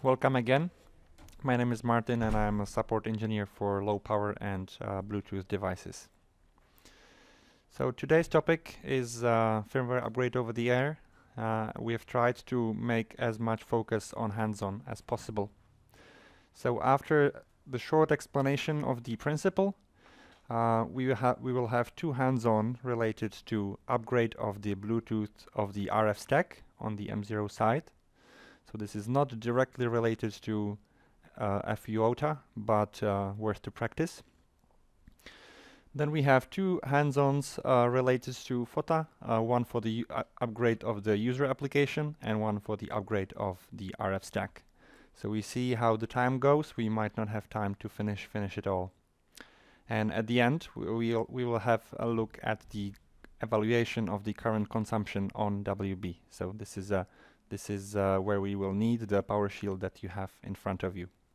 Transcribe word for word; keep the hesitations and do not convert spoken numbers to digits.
Welcome again. My name is Martin and I'm a support engineer for low power and uh, Bluetooth devices. So today's topic is uh, firmware upgrade over the air. Uh, we have tried to make as much focus on hands-on as possible. So after the short explanation of the principle, uh, we, will ha we will have two hands-on related to upgrade of the Bluetooth of the R F stack on the M zero side. So this is not directly related to uh, FUOTA, but uh, worth to practice. Then we have two hands-ons uh, related to FOTA, uh, one for the uh, upgrade of the user application and one for the upgrade of the R F stack. So we see how the time goes. We might not have time to finish finish it all. And at the end, we will we will have a look at the evaluation of the current consumption on W B. So this is a This is uh, where we will need the power shield that you have in front of you.